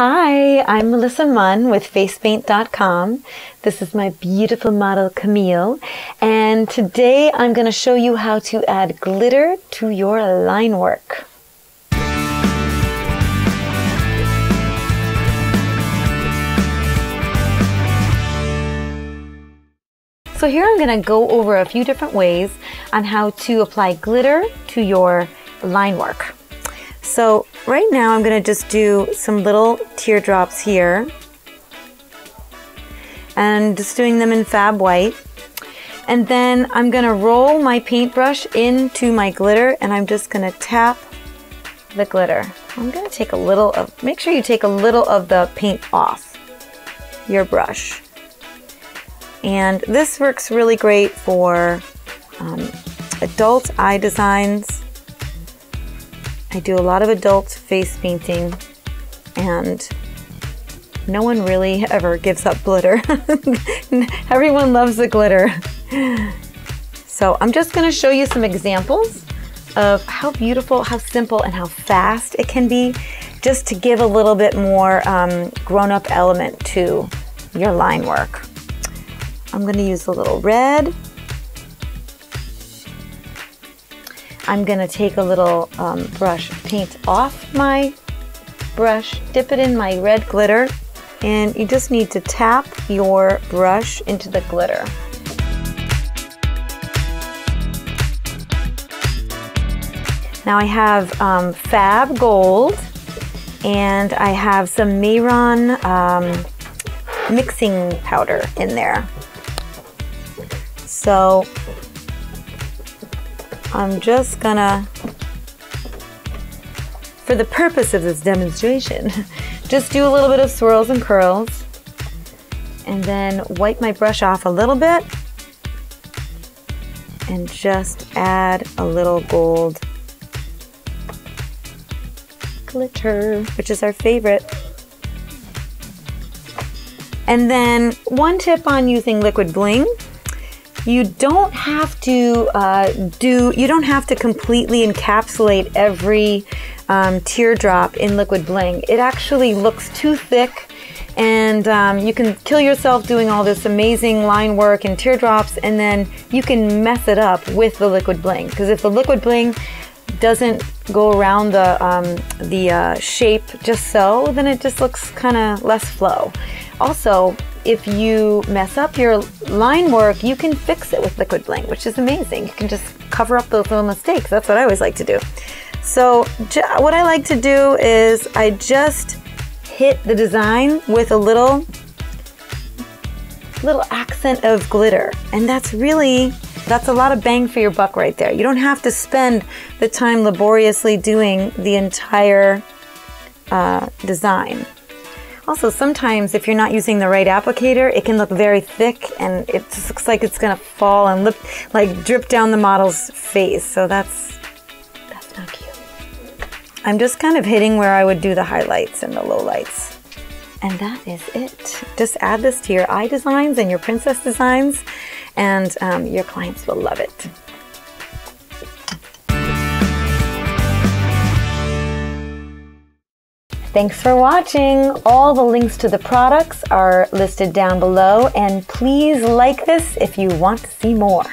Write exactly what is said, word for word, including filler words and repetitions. Hi, I'm Melissa Munn with face paint dot com. This is my beautiful model Camille, and today I'm going to show you how to add glitter to your line work. So here I'm going to go over a few different ways on how to apply glitter to your line work. So right now I'm going to just do some little teardrops here, and just doing them in Fab White, and then I'm going to roll my paintbrush into my glitter and I'm just going to tap the glitter. I'm going to take a little of, make sure you take a little of the paint off your brush, and this works really great for um, adult eye designs. I do a lot of adult face painting, and no one really ever gives up glitter. Everyone loves the glitter. So I'm just going to show you some examples of how beautiful, how simple, and how fast it can be, just to give a little bit more um, grown-up element to your line work. I'm going to use a little red. I'm going to take a little um, brush paint off my brush, dip it in my red glitter, and you just need to tap your brush into the glitter. Now I have um, Fab Gold, and I have some Mehron um, mixing powder in there. So I'm just gonna, for the purpose of this demonstration, just do a little bit of swirls and curls, and then wipe my brush off a little bit and just add a little gold glitter, which is our favorite. And then one tip on using liquid bling: You don't have to uh, do, you don't have to completely encapsulate every um, teardrop in liquid bling. It actually looks too thick, and um, you can kill yourself doing all this amazing line work and teardrops, and then you can mess it up with the liquid bling. Because if the liquid bling doesn't go around the, um, the uh, shape just so, then it just looks kind of less flow. Also, if you mess up your line work, you can fix it with liquid bling, which is amazing. You can just cover up those little mistakes. That's what I always like to do. So what I like to do is I just hit the design with a little, little accent of glitter. And that's really, that's a lot of bang for your buck right there. You don't have to spend the time laboriously doing the entire uh, design. Also, sometimes if you're not using the right applicator, it can look very thick, and it just looks like it's gonna fall and lip, like drip down the model's face. So that's, that's not cute. I'm just kind of hitting where I would do the highlights and the lowlights. And that is it. Just add this to your eye designs and your princess designs, and um, your clients will love it. Thanks for watching. All the links to the products are listed down below, and please like this if you want to see more.